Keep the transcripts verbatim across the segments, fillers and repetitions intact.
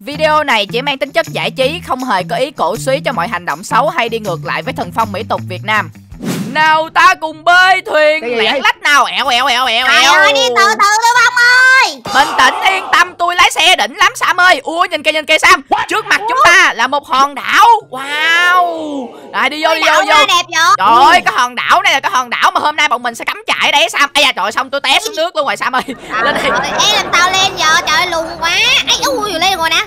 Video này chỉ mang tính chất giải trí, không hề có ý cổ suý cho mọi hành động xấu hay đi ngược lại với thần phong mỹ tục Việt Nam. Nào ta cùng bơi thuyền lẻn lách nào. Ẹo ẹo ẹo ẹo ẹo. Trời ơi đi từ từ thôi Phong ơi. Bình tĩnh yên tâm, tôi lái xe đỉnh lắm Sam ơi. Ui nhìn kia nhìn kia Sam. Trước mặt chúng ta là một hòn đảo. Wow. Rồi đi vô đi vô vô. Trời ơi cái hòn đảo này là cái hòn đảo mà hôm nay bọn mình sẽ cắm trại đấy Sam. Ây da trời xong tôi té xuống nước luôn rồi Sam ơi. Lên đây. Ê làm tao lên giờ trời ơi lùn quá. Ây ui lên rồi nè.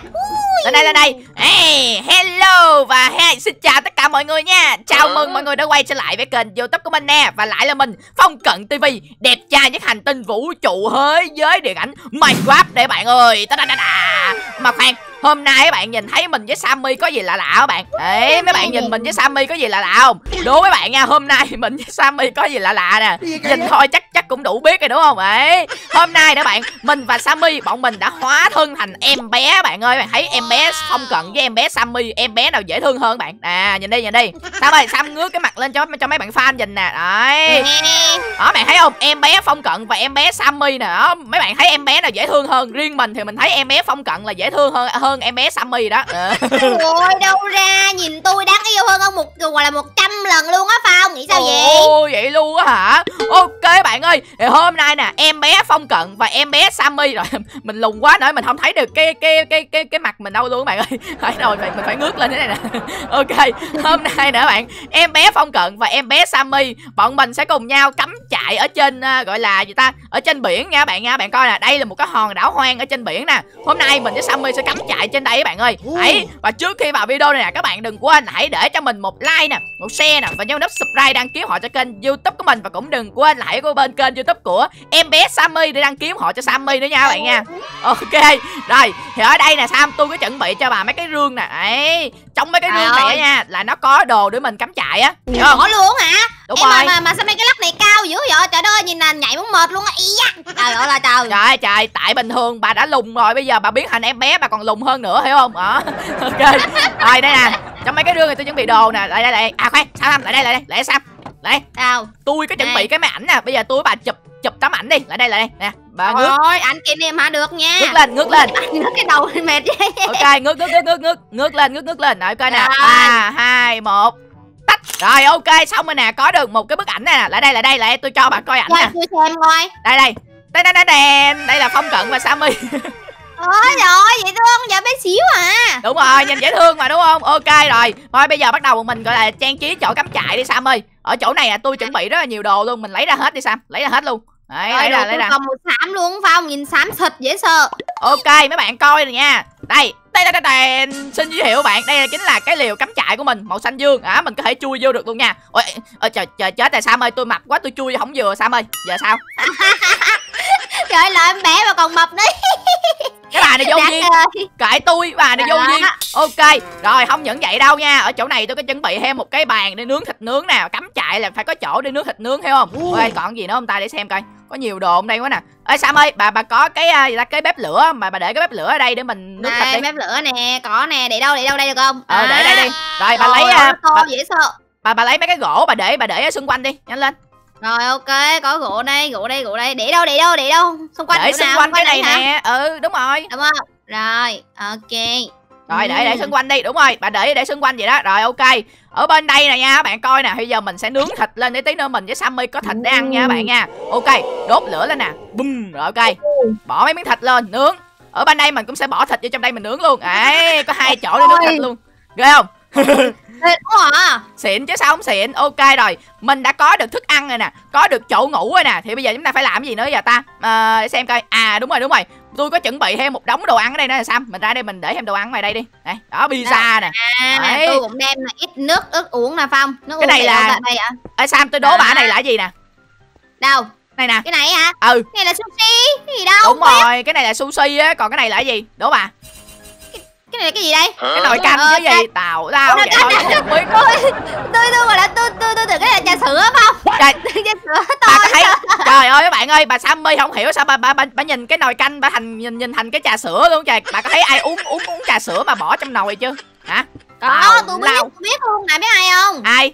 Lên đây lên đây. Hey, hello và hey, xin chào tất cả mọi người nha. Chào ừ. mừng mọi người đã quay trở lại với kênh YouTube của mình nè. Và lại là mình Phong Cận ti vi, đẹp trai nhất hành tinh vũ trụ thế giới điện ảnh Minecraft để bạn ơi. Ta -da -da -da. Mà khoan, hôm nay các bạn nhìn thấy mình với Sammy có gì lạ lạ các bạn? Đấy, mấy bạn nhìn mình với Sammy có gì lạ lạ không? Đúng mấy bạn nha, hôm nay mình với Sammy có gì lạ lạ nè. Nhìn thôi chắc chắc cũng đủ biết rồi đúng không? Đấy. Hôm nay các bạn, mình và Sammy bọn mình đã hóa thân thành em bé bạn ơi. Bạn thấy em bé Phong Cận với em bé Sammy, em bé nào dễ thương hơn bạn? À nhìn đi nhìn đi. Sam ơi, Sam ngước cái mặt lên cho cho mấy bạn fan nhìn nè. Đấy. Đó bạn thấy không? Em bé Phong Cận và em bé Sammy nè. Mấy bạn thấy em bé nào dễ thương hơn? Riêng mình thì mình thấy em bé Phong Cận là dễ thương hơn. Hơn em bé Sammy đó. Ôi đâu ra nhìn tôi đáng yêu hơn ông một gọi là một trăm lần luôn á Phong, nghĩ sao vậy? Ồ vậy luôn á hả? Ok bạn ơi, thì hôm nay nè, em bé Phong Cận và em bé Sammy rồi mình lùn quá nữa mình không thấy được cái cái cái cái cái mặt mình đâu luôn bạn ơi. Phải rồi mình mình phải ngước lên thế này nè. Ok, hôm nay nữa bạn, em bé Phong Cận và em bé Sammy bọn mình sẽ cùng nhau cắm trại ở trên uh, gọi là gì ta? Ở trên biển nha bạn nha. Bạn coi nè, đây là một cái hòn đảo hoang ở trên biển nè. Hôm nay mình với Sammy sẽ cắm trại trên đây các bạn ơi. Đấy, và trước khi vào video này nè các bạn đừng quên hãy để cho mình một like nè, một share nè và nhấn nút subscribe đăng ký họ cho kênh YouTube của mình, và cũng đừng quên là hãy qua bên kênh YouTube của em bé Sammy để đăng ký họ cho Sammy nữa nha các bạn nha. Ok. Rồi, thì ở đây nè Sam tôi có chuẩn bị cho bà mấy cái rương nè. Đấy, trong mấy cái rương này nha là nó có đồ để mình cắm trại á. Bỏ luôn hả? Đúng em rồi. Mà, mà, mà sao mấy cái lắc này cao dữ vậy? Trời đất ơi, nhìn là nhảy muốn mệt luôn á. Trời ơi là trời. Trời trời, tại bình thường bà đã lùn rồi, bây giờ bà biến thành em bé bà còn lùn hơn nữa hiểu không? Đó. Ok. Rồi đây nè, trong mấy cái rương này tôi chuẩn bị đồ nè. Lại đây lại. À khoan, sao Sam lại đây lại đây, lại Sam. Lại. Sao? Tôi có chuẩn bị cái máy ảnh nè, bây giờ tôi với bà chụp chụp tấm ảnh đi. Lại đây lại đây nè. Bà ngước. Ôi, ảnh kỷ niệm hả được nha. Ngước lên, ngước lên. Ngước cái đầu mệt vậy. Ok, ngước ngước ngước ngước ngước lên, ngước ngước lên. Rồi coi nè. ba hai một. Rồi ok xong rồi nè, có được một cái bức ảnh này nè. Lại đây lại đây lại tôi cho bà coi ảnh nè. Đây đây. Đây đây đây đây. Đây là Phong Cận và Sammy. Ôi rồi dễ thương giờ bé xíu à. Đúng rồi, nhìn dễ thương mà đúng không? Ok rồi. Thôi bây giờ bắt đầu mình gọi là trang trí chỗ cắm trại đi Sam ơi. Ở chỗ này là tôi chuẩn bị rất là nhiều đồ luôn, mình lấy ra hết đi Sam, lấy ra hết luôn. Đấy, lấy ra lấy ra. Còn một xám luôn phải không? Nhìn xám xịt dễ sợ. Ok mấy bạn coi nè nha. Đây. Đây, đây, đây, xin giới thiệu bạn, đây chính là cái liều cắm trại của mình, màu xanh dương á, à, mình có thể chui vô được luôn nha. Ôi, ôi trời, trời chết rồi Sam ơi, tôi mập quá tôi chui không vừa Sam ơi, giờ sao? Trời ơi, em bé mà còn mập đấy. Cái bà này vô duyên, kệ tôi, bà này vô duyên. Ok, rồi không những vậy đâu nha, ở chỗ này tôi có chuẩn bị thêm một cái bàn để nướng thịt nướng nè, cắm trại là phải có chỗ để nướng thịt nướng thấy không? Ui. Ôi, còn gì nữa không ta để xem coi. Có nhiều đồ ở đây quá nè. Ê Sam ơi, bà bà có cái gì ta cái bếp lửa mà bà để cái bếp lửa ở đây để mình nướng thịt đi. Bếp lửa nè, có nè, để đâu để đâu đây được không? Ờ à, à, để đây đi. Rồi bà lấy ơi, bà, dễ sợ. Bà bà lấy mấy cái gỗ bà để bà để ở xung quanh đi, nhanh lên. Rồi ok, có gỗ đây, gỗ đây, gỗ đây. Để đâu để đâu để đâu? Xung quanh để xung nào, quanh cái này nè. Ừ, đúng rồi. Đúng không? Rồi, ok. Rồi để để xung quanh đi, đúng rồi, bà để để xung quanh vậy đó. Rồi ok. Ở bên đây nè nha, bạn coi nè, bây giờ mình sẽ nướng thịt lên để tí nữa mình với Sammy có thịt để ăn nha bạn nha. Ok, đốt lửa lên nè. Bum, rồi ok. Bỏ mấy miếng thịt lên nướng. Ở bên đây mình cũng sẽ bỏ thịt vô trong đây mình nướng luôn. Đấy, có hai chỗ để nướng thịt luôn. Ghê không? Xịn chứ sao không xịn. Ok rồi, mình đã có được thức ăn rồi nè, có được chỗ ngủ rồi nè, thì bây giờ chúng ta phải làm gì nữa giờ ta? À, để xem coi. À đúng rồi đúng rồi, tôi có chuẩn bị thêm một đống đồ ăn ở đây nữa là Sam, mình ra đây mình để thêm đồ ăn ngoài đây đi. Đây, đó pizza nè. À, tôi cũng đem là ít nước ức uống nè Phong. Nước cái này là đây ạ. Ở Sam tôi đố à. Bà này là gì nè? Đâu? Này nè. Cái này hả? Ừ. Cái này là sushi, cái gì đâu? Đúng rồi, biết. Cái này là sushi á, còn cái này là gì? Đố bà. Cái này là cái gì đây? Cái nồi canh cái gì? Tào tao vậy thôi. Tôi tôi gọi là tôi tôi tôi tưởng cái là trà sữa không? Trời, trà sữa tôi. Trời ơi các bạn ơi, bà Sammy không hiểu sao bà bà bà nhìn cái nồi canh bà thành nhìn nhìn thành cái trà sữa luôn trời. Bà có thấy ai uống uống uống trà sữa mà bỏ trong nồi chưa? Hả? Có, tôi biết, tôi biết luôn nè, biết ai không? Ai?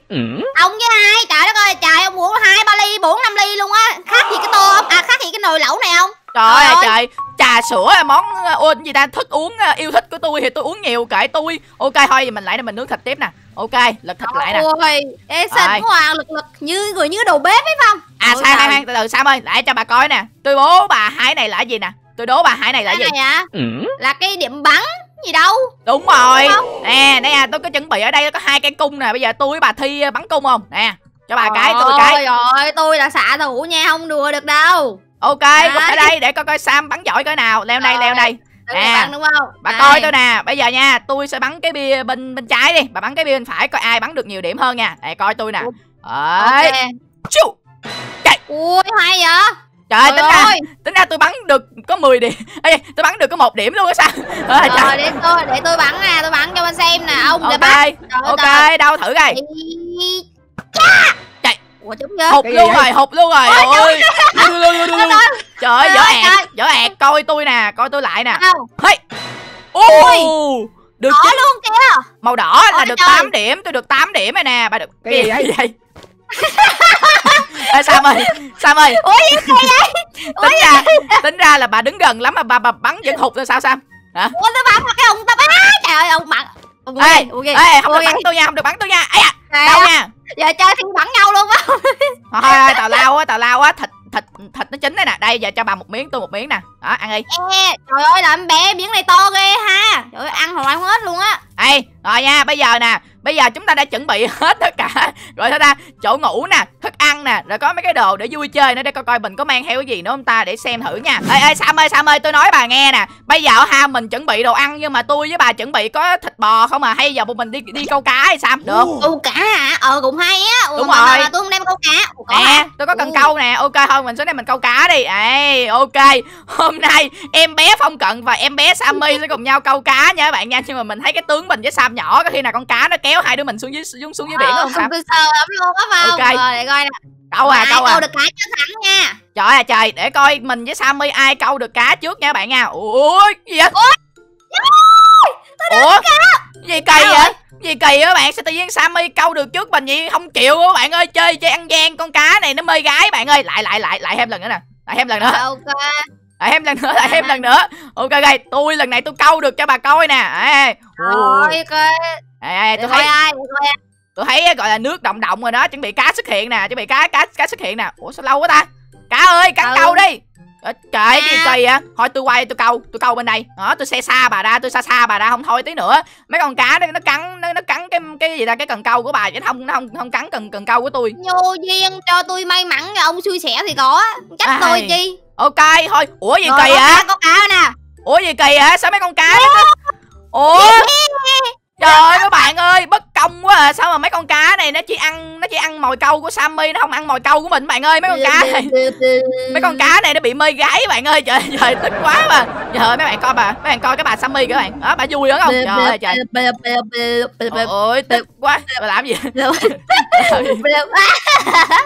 Ông với ai? Trời đất ơi, trời ông uống hai ba ly, bốn năm ly luôn á. Khác gì cái tô không? À khác gì cái nồi lẩu này không? Trời ơi trời. trà sữa là món ôn gì ta thích uống, yêu thích của tôi thì tôi uống nhiều kệ tôi. Ok thôi mình lại mình nướng thịt tiếp nè. Ok lật thịt lại nè. Ôi ê xanh hoàng lực lực như người như đầu bếp ấy không? À ôi sai sai từ từ Sam ơi lại cho bà coi nè. Tôi đố bà hái này là gì nè? Tôi đố bà hái này là cái gì? Này à? Ừ. Là cái điểm bắn gì đâu. Đúng rồi. Nè đây à tôi có chuẩn bị ở đây có hai cây cung nè, bây giờ tôi với bà Thi bắn cung không? Nè cho bà cái tôi cái. Rồi tôi là xạ thủ nha không đùa được đâu. Ok, ở đây để coi coi Sam bắn giỏi cỡ nào. Leo đây, leo đây. Nè, đúng không? Bà đây. Coi tôi nè. Bây giờ nha, tôi sẽ bắn cái bia bên bên trái đi. Bà bắn cái bia bên phải coi ai bắn được nhiều điểm hơn nha. Để coi tôi nè. Đấy. Chu. Okay. Ui hay vậy? Trời tính ra, tính ra tôi bắn được có mười điểm. Ê, tôi bắn được có một điểm luôn á sao? Rồi trời. Để tôi để tôi bắn nè, tôi bắn cho anh xem nè. Ông okay. Để bắn. Trời, ok, trời. Đâu thử coi. Hụt luôn rồi, hụt luôn rồi. Ôi. Trời ơi, vỡ ẹt, vỡ ẹt, coi tôi nè, coi tôi lại nè. Hey. Ui. Được đỏ chín. Luôn kìa. Màu đỏ ôi là được trời. tám điểm, tôi được tám điểm rồi nè, bà được. Cái gì vậy? Vậy? Ê, Sam ơi, Sam ơi. Ủa gì vậy? Tính ra, tính ra là bà đứng gần lắm mà bà, bà bắn vẫn hụt rồi sao Sam? Hả? Ủa nó bắn mà cái ông ta bắn. Trời ơi, ông bắn. Ê, ê, không được bắn tôi nha, không được bắn tôi nha. Ê à, đâu nha. Giờ chơi thì bắn nhau luôn á. Thôi ơi, tào lao á, tào lao á, thịt thịt thịt nó chín đây nè. Đây giờ cho bà một miếng tôi một miếng nè. Đó ăn đi. Ê, trời ơi là em bé miếng này to ghê ha. Trời ơi ăn hồi ăn hết luôn á. Ê, rồi nha, bây giờ nè, bây giờ chúng ta đã chuẩn bị hết tất cả. Rồi thôi ta, chỗ ngủ nè, thức ăn nè, rồi có mấy cái đồ để vui chơi nữa để coi coi mình có mang theo cái gì nữa không ta để xem thử nha. Ê ê Sam ơi, Sam ơi, tôi nói bà nghe nè. Bây giờ ha mình chuẩn bị đồ ăn nhưng mà tôi với bà chuẩn bị có thịt bò không à hay giờ bọn mình đi đi câu cá hay Sam? Được. Câu cá hả? Ờ cũng hay á. Đúng rồi. Mà, mà tôi không đem câu cá. Ủa, có nè, hả? Tôi có cần ừ. câu nè. Ok thôi mình xuống đây mình câu cá đi. Ê, ok. Hôm nay em bé Phong Cận và em bé Sammy sẽ cùng nhau câu cá nha các bạn nha. Nhưng mà mình thấy cái tướng mình với Sam nhỏ có khi nào con cá nó kéo hai đứa mình xuống dưới xuống xuống dưới ờ, biển không Sam? Tôi sợ lắm luôn á Phong. Ok. Rồi để coi nè. Câu à, câu à. Câu được cá trước thắng nha. Trời ơi trời, để coi mình với Sammy ai câu được cá trước nha các bạn nha. Ui, gì vậy? Ui. Ủa? Gì kỳ vậy? Gì kỳ các bạn, sao tự nhiên Sammy câu được trước mình vậy không chịu các bạn ơi, chơi chơi ăn gian con cá này nó mê gái bạn ơi. Lại lại lại lại thêm lần nữa nè. Lại thêm lần nữa. Ok. Lại thêm lần nữa, lại thêm lần nữa. Ok ok, tôi lần này tôi câu được cho bà coi nè. Rồi ok. Ê tôi thấy ai? Tôi thấy gọi là nước động động rồi đó, chuẩn bị cá xuất hiện nè, chuẩn bị cá cá cá xuất hiện nè. Ủa sao lâu quá ta? Cá ơi, cắn câu đi. Trời gì kỳ vậy? Thôi tôi quay tôi câu, tôi câu bên đây. Đó, tôi xe xa bà ra, tôi xa xa bà ra không thôi tí nữa. Mấy con cá nó nó cắn nó nó cắn cái cái gì ta cái cần câu của bà chứ không nó không không cắn cần cần câu của tôi. Vô duyên cho tôi may mắn là ông xui xẻ thì có, chắc à, tôi hay. Chi. Ok, thôi. Ủa gì rồi, kỳ hả? Có cá nè. Ủa gì kỳ hả? Sao mấy con cá nó ủa. Trời ơi các bạn ơi, bất công quá à. Sao mà mấy con cá này nó chỉ ăn nó chỉ ăn mồi câu của Sammy, nó không ăn mồi câu của mình bạn ơi. Mấy con cá này mấy con cá này nó bị mê gái bạn ơi. Trời trời tức quá mà. Trời mấy bạn coi bà, mấy bạn coi cái bà Sammy các bạn. Đó bà vui đúng không? Trời ơi trời. Ôi tức quá. Bà làm gì?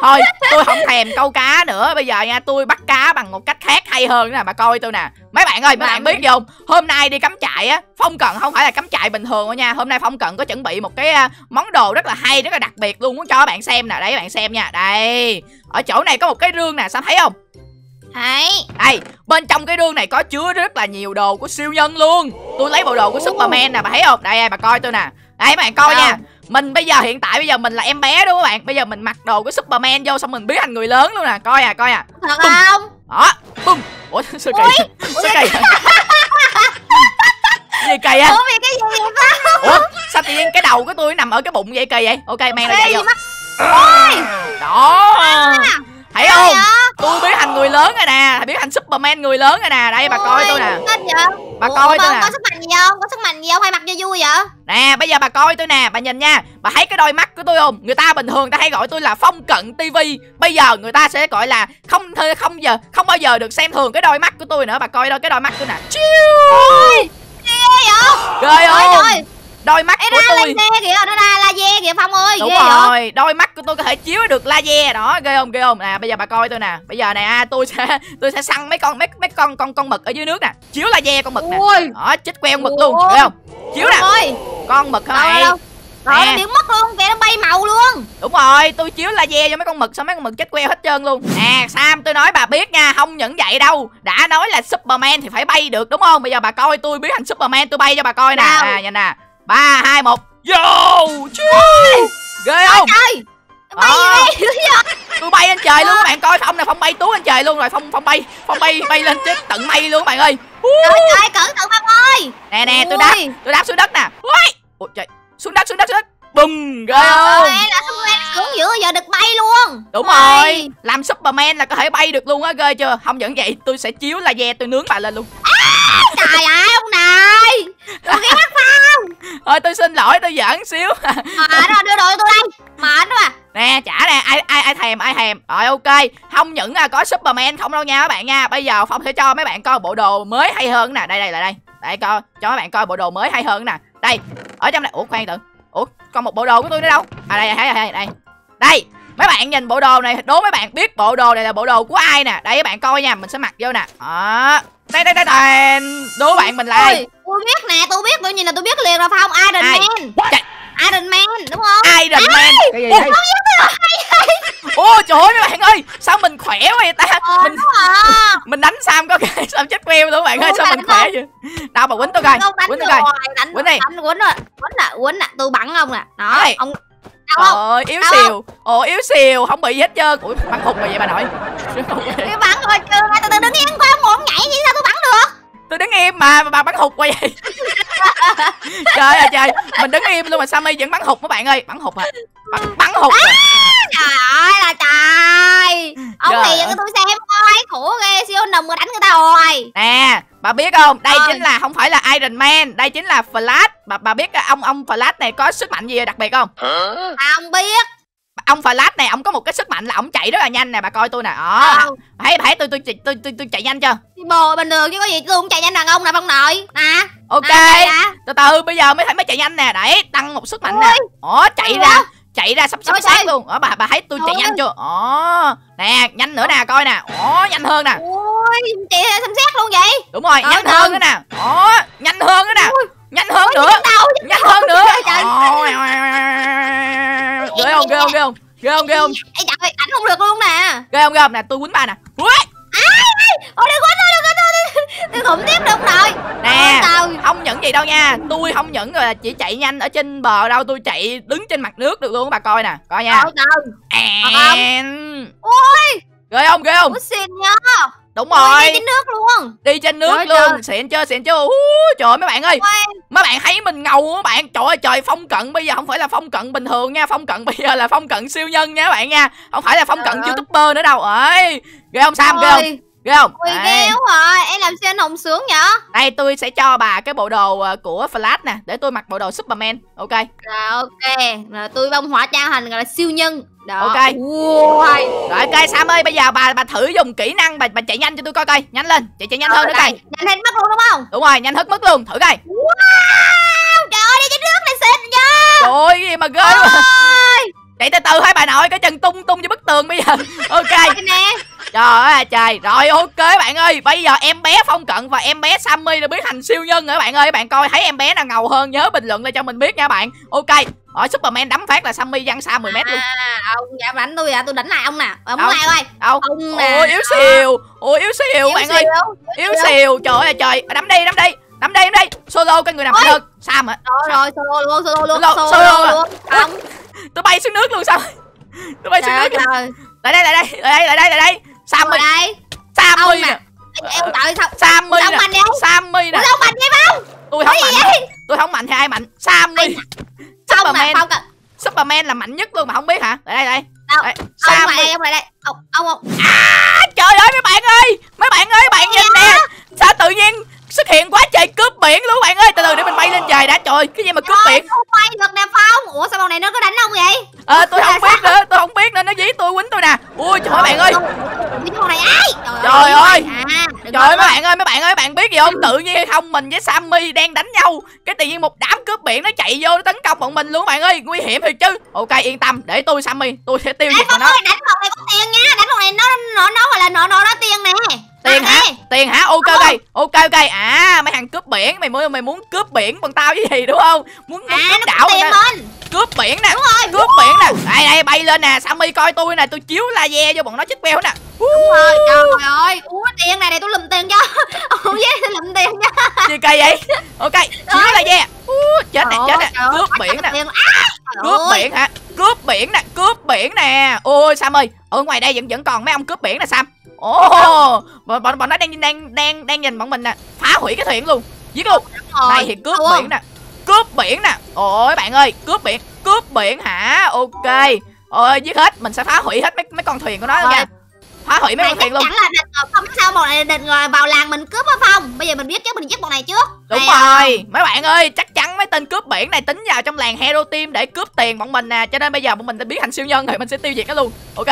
Thôi, tôi không thèm câu cá nữa. Bây giờ nha, tôi bắt cá bằng một cách khác hay hơn nè. Bà coi tôi nè. Mấy bạn ơi, mấy bạn biết gì không? Hôm nay đi cắm trại á, Phong Cận không phải là cắm trại bình thường đâu nha. Hôm nay Phong Cận có chuẩn bị một cái món đồ rất là hay, rất là đặc biệt luôn, muốn cho các bạn xem nè. Đấy các bạn xem nha. Đây. Ở chỗ này có một cái rương nè, Sam thấy không? Thấy. Đây, bên trong cái rương này có chứa rất là nhiều đồ của siêu nhân luôn. Tôi lấy bộ đồ của Superman nè, bà thấy không? Đây bà coi tôi nè. Đấy các bạn coi nha. Mình bây giờ hiện tại bây giờ mình là em bé đúng không các bạn? Bây giờ mình mặc đồ của Superman vô xong mình biến thành người lớn luôn nè. Coi à, coi à. Thật không? Đó, bum. Ủa sao kỳ? Sao kỳ? Gì kỳ á? Ủa vì cái gì vậy Phong? Ủa sao tự nhiên cái đầu của tôi nằm ở cái bụng vậy kỳ vậy? Ok mang lại vậy. Ôi! Đó. Thấy không? Tôi biến thành người lớn rồi nè, biến thành Superman người lớn rồi nè. Đây bà coi tôi nè. Bà coi tôi nè. Có sức mạnh gì không? Có sức mạnh gì không? Hay mặc cho vui vậy? Nè, bây giờ bà coi tôi nè, bà nhìn nha. Bà thấy cái đôi mắt của tôi không? Người ta bình thường người ta hay gọi tôi là Phong Cận ti vi. Bây giờ người ta sẽ gọi là không không giờ không bao giờ được xem thường cái đôi mắt của tôi nữa. Bà coi đôi cái đôi mắt tôi nè. Chiu. Ghê không? Đôi mắt của tôi kìa, nó ra laser kìa Phong ơi. Đúng rồi, đôi mắt của tôi có thể chiếu được laser đó, ghê không ghê không? Nè, bây giờ bà coi tôi nè. Bây giờ nè, tôi sẽ tôi sẽ săn mấy con mấy mấy con con con mực ở dưới nước nè, chiếu laser con mực nè. Đó, chích queo mực luôn, ghê không? Chiếu nè. Con mực hả mày? Rồi nó biến mất luôn, kìa nó bay màu luôn. Đúng rồi, tôi chiếu laser cho mấy con mực xong mấy con mực chết queo hết trơn luôn. À Sam, tôi nói bà biết nha, không những vậy đâu. Đã nói là Superman thì phải bay được đúng không? Bây giờ bà coi tôi biến thành Superman, tôi bay cho bà coi nè. À nhanh nè. ba hai một. Vô! Ghê không? Trời. Bay à, tôi bay lên trời luôn các bạn coi. Phong này Phong bay túi lên trời luôn rồi. Phong Phong bay Phong bay bay lên trên tận mây luôn các bạn ơi. Trời ơi, cẩn thận Phong ơi. Nè nè, tôi đáp tôi đáp xuống đất nè. Ôi trời, xuống đất xuống đất xuống đất. Bùm, ghê không? Ê, là Superman xuống giữa giờ được bay luôn. Đúng rồi. rồi, làm Superman là có thể bay được luôn á, ghê chưa? Không những vậy, tôi sẽ chiếu laser tôi nướng bà lên luôn. À, trời ơi ông này, tôi ghét Phong. Thôi tôi xin lỗi, tôi giỡn xíu. Mệt rồi, đưa đội tôi đây. Mệt quá à. Nè chả nè, ai ai ai thèm ai thèm. Rồi ok, không những là có Superman không đâu nha các bạn nha. Bây giờ Phong sẽ cho mấy bạn coi bộ đồ mới hay hơn nè. Đây đây lại đây. Đây coi, cho mấy bạn coi bộ đồ mới hay hơn nè. Đây, ở trong này. Ủa khoan tự. Ủa, còn một bộ đồ của tôi nữa đâu? À đây thấy đây, đây. Đây, mấy bạn nhìn bộ đồ này, đố mấy bạn biết bộ đồ này là bộ đồ của ai nè. Đây các bạn coi nha, mình sẽ mặc vô nè. Đó. Đây đây đây đây. Đố bạn mình là ai? Tôi biết nè, tôi biết, tôi nhìn là tôi biết liền rồi Phong. Iron ai? Man. Trời. Iron Man đúng không? Iron Man. Cái gì vậy? Ôi trời ơi mấy bạn ơi, sao mình khỏe vậy ta? Ờ, mình à. Mình đánh Sam có cái Sam chết queo luôn các bạn ơi, sao mình khỏe vậy? Đâu mà quýnh tôi coi. Quýnh tôi coi. Quýnh đi. Quýnh rồi. Quýnh là quýnh nè, tôi bắn ông nè. Đó, ông ơi, yếu xìu. Ồ yếu xìu, không bị gì hết trơn. Ủa bắn khùng mà vậy bà nội. Tôi bắn rồi chưa, tôi đứng yên coi ông ngọn nhảy vậy sao tôi bắn được? Tôi đứng im mà bà bắn hụt quay vậy. Trời ơi trời, mình đứng im luôn mà Sammy vẫn bắn hụt các bạn ơi, bắn hụt à. Bắn bắn hụt. À. Trời ơi là trời. Ông trời thì cho tôi xem coi, khổ ghê, siêu nồng mà đánh người ta rồi. Nè, bà biết không? Đây chính là không phải là Iron Man, đây chính là Flash. Bà bà biết ông ông Flash này có sức mạnh gì đặc biệt không? Không biết. Ông Flash này ông có một cái sức mạnh là ông chạy rất là nhanh nè, bà coi tôi nè. Ờ. Thấy thấy tôi tôi tôi tôi chạy nhanh chưa? Bồ bình thường chứ có gì, tôi cũng chạy nhanh bằng ông nè Phong nội. Nè. Ok. Từ từ bây giờ mới thấy mới chạy nhanh nè, để tăng một sức mạnh nè. Ủa chạy ra. Chạy ra sắp sắp sát luôn. Ủa bà bà thấy tôi chạy nhanh chưa? Ồ. Nè, nhanh nữa nè, coi nè. Ồ, nhanh hơn nè. Ôi, chạy ra sắp sát luôn vậy. Đúng rồi, nhanh hơn nữa nè. Ồ, nhanh hơn nữa nè. Nhanh hơn nữa. Nhanh hơn nữa. Ghê không? Ghê không? Ghê không? Ghê không? Ghê không? Ê trời ơi, ảnh không được luôn nè. Ghê không? Ghê không? Nè, tôi quýnh bà nè. Ui! Ôi đừng quýnh tôi, đừng quýnh tôi. Tôi khủng tiếp được rồi. Nè, không những gì đâu nha. Tôi không những rồi là chỉ chạy nhanh ở trên bờ đâu, tôi chạy đứng trên mặt nước được luôn các bà coi nè. Coi nha. Ôi! Ghê không? Ghê không? Xịn nha. Đúng rồi. Đi trên nước luôn. Đi trên nước luôn. Xịn chưa? Xịn chưa? Trời ơi mấy bạn ơi. Mấy bạn thấy mình ngầu á bạn. Trời ơi trời, Phong Cận bây giờ không phải là Phong Cận bình thường nha. Phong Cận bây giờ là Phong Cận siêu nhân nha các bạn nha. Không phải là Phong Cận YouTuber nữa đâu. Ơi. Ghê không Sam? Ghê không? Ghê không? Ui ghê quá rồi, em làm sao anh hồng sướng vậy? Đây tôi sẽ cho bà cái bộ đồ của Flash nè, để tôi mặc bộ đồ Superman. Ok. Rồi ok, rồi tôi bông hỏa trang thành gọi là siêu nhân. Đó. Ok. Wow. Rồi ok Sam ơi, bây giờ bà bà thử dùng kỹ năng bà bà chạy nhanh cho tôi coi coi, nhanh lên, chạy chạy nhanh hơn nữa coi. Nhanh hết mất luôn đúng không? Đúng rồi, nhanh hết mất luôn, thử coi. Wow! Trời ơi đi trên nước này xịn nha. Trời ơi cái gì mà ghê quá. Chạy từ từ hai bà nội, cái chân tung tung vô bức tường bây giờ. Ok nè. Trời ơi trời. Rồi ok bạn ơi, bây giờ em bé Phong Cận và em bé Sammy đã biến thành siêu nhân nữa bạn ơi. Bạn coi thấy em bé nào ngầu hơn nhớ bình luận lại cho mình biết nha bạn. Ok. Ở Superman đấm phát là Sammy văng xa mười mét luôn. À, ông dạ đánh tôi à, tôi đánh lại ông nè. Ông lại ơi. Ông ôi yếu xìu. Ôi yếu xìu bạn ơi. Yếu xìu. Trời ơi trời. Đấm đi, đấm đi. Đấm đi, đấm đi. Solo cái người nào được. Sam hả? Rồi solo luôn, solo luôn. Solo luôn. Tôi bay xuống nước luôn sao? Tôi bay xuống nước. Lại đây, lại đây, lại đây, lại đây, lại đây. Sammy. Sammy nè. Em tại sao? Sammy nè. Sammy nè. Không mạnh em không? Tôi không mạnh. Tôi không mạnh thì ai mạnh? Sammy. Superman. Superman là mạnh nhất luôn mà không biết hả? Lại đây, lại đây. Sammy đây, ông lại đây. Ông ông ông. Trời ơi mấy bạn ơi. Mấy bạn ơi, bạn nhìn nè. Sao tự nhiên xuất hiện quá trời cướp biển luôn bạn ơi. Từ từ để mình bay lên trời đã. Trời cái gì mà cướp biển. Không bay được nè Phong. Ủa sao bọn này nó có đánh không vậy? Ờ tôi không biết nữa, tôi không biết nên nó dí tôi quýnh tôi nè. Ui trời ơi bạn ơi. Trời ơi. Trời ơi mấy bạn ơi, mấy bạn ơi, bạn biết gì không? Tự nhiên hay không mình với Sammy đang đánh nhau, cái tự nhiên một đám cướp biển nó chạy vô nó tấn công bọn mình luôn bạn ơi, nguy hiểm thiệt chứ. Ok yên tâm, để tôi Sammy, tôi sẽ tiêu diệt nó. Đánh bọn này có tiền nha, đánh bọn này nó nó nó là nó nó nó tiền nè. Tiền hả? Tiền hả? Ok ok. Ok ok. À mấy thằng cướp biển, mày muốn mày muốn cướp biển bằng tao với gì đúng không? Muốn, muốn à, cướp đảo mình. Cướp biển nè. Đúng rồi. Cướp biển nè. Đây đây bay lên nè, Sammy coi tôi nè, tôi chiếu laser vô bọn nó chết beo nè. Đúng rồi, trời ơi. Ủa tiền này này tôi lùm tiền cho. Ủa vậy lùm tiền cho. Gì kỳ vậy? Ok, chiếu laser. Chết nè, chết nè. Cướp biển nè. Cướp biển hả? Cướp biển nè, cướp biển nè. Ôi Sam ơi, ở ngoài đây vẫn vẫn còn mấy ông cướp biển nè Sam. Ồ, bọn bọn nó đang đang đang đang nhìn bọn mình nè, phá hủy cái thuyền luôn, giết luôn. Đây thì cướp biển nè, cướp biển nè. Ôi bạn ơi, cướp biển, cướp biển hả? Ok, ôi giết hết, mình sẽ phá hủy hết mấy mấy con thuyền của nó luôn nha. Phá hủy mấy con thuyền luôn. Chắc chắn là địch không sao bọn này địch vào làng mình cướp ở phòng. Bây giờ mình biết chứ, mình giết bọn này trước. Đúng rồi, mấy bạn ơi, chắc chắn mấy tên cướp biển này tính vào trong làng Hero Team để cướp tiền bọn mình nè. Cho nên bây giờ bọn mình đã biến thành siêu nhân rồi, mình sẽ tiêu diệt nó luôn. Ok,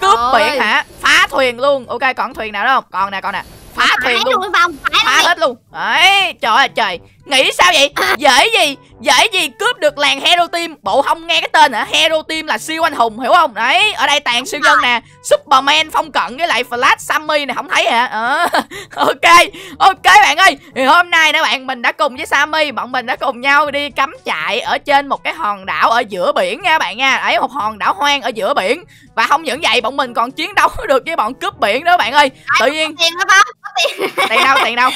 cướp biển hả? Phá thuyền luôn. Ok, còn thuyền nào đó không? Còn nè, còn nè. Phá thuyền luôn, phá hết luôn. Đấy, trời ơi trời, nghĩ sao vậy? Dễ gì, dễ gì cướp được làng Hero Team. Bộ không nghe cái tên hả? Hero Team là siêu anh hùng, hiểu không? Đấy, ở đây tàn siêu nhân nè, Superman, Phong Cận với lại Flash, Sammy này không thấy hả? Ờ. Ok, ok bạn ơi, thì hôm nay nữa bạn mình đã cùng với Sammy, bọn mình đã cùng nhau đi cắm trại ở trên một cái hòn đảo ở giữa biển nha bạn nha. Đấy, một hòn đảo hoang ở giữa biển. Và không những vậy, bọn mình còn chiến đấu được với bọn cướp biển đó bạn ơi. Tự nhiên tiền đâu, tiền đâu?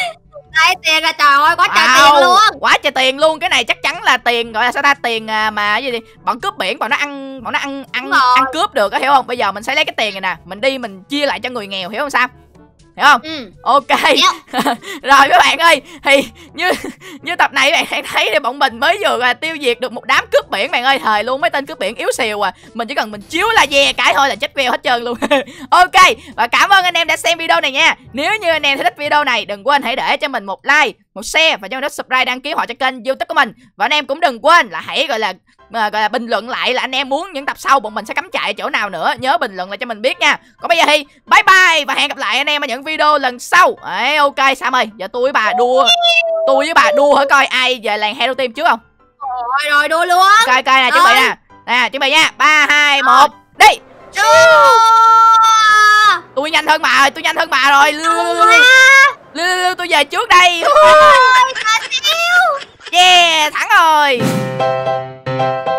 Đây tiền à, trời ơi quá trời wow, tiền luôn, quá trời tiền luôn. Cái này chắc chắn là tiền gọi là sao ta, tiền mà gì đi bọn cướp biển, bọn nó ăn bọn nó ăn ăn ăn cướp được, hiểu không? Bây giờ mình sẽ lấy cái tiền này nè, mình đi mình chia lại cho người nghèo, hiểu không Sam? Hiểu không? Ừ. Ok. Rồi các bạn ơi, thì như như tập này các bạn thấy thì bọn mình mới vừa à, tiêu diệt được một đám cướp biển bạn ơi. Thời luôn, mấy tên cướp biển yếu xìu à. Mình chỉ cần mình chiếu laser cái thôi là chết veo hết trơn luôn. Ok, và cảm ơn anh em đã xem video này nha. Nếu như anh em thấy thích video này, đừng quên hãy để cho mình một like, một share và cho mình nút subscribe đăng ký họ cho kênh YouTube của mình. Và anh em cũng đừng quên là hãy gọi là À, gọi là bình luận lại là anh em muốn những tập sau bọn mình sẽ cắm trại chỗ nào nữa, nhớ bình luận lại cho mình biết nha. Còn bây giờ thì bye bye và hẹn gặp lại anh em ở những video lần sau. Đấy, ok Sam ơi, giờ tôi với bà đua, tôi với bà đua hả, coi ai về làng Hero Team trước không? Rồi rồi đua luôn. Coi coi nè, chuẩn bị nè, nè chuẩn bị nha, ba hai một đi. Tôi nhanh hơn bà rồi, tôi nhanh hơn bà rồi. Lưu tôi về trước đây. Yeah, thắng rồi.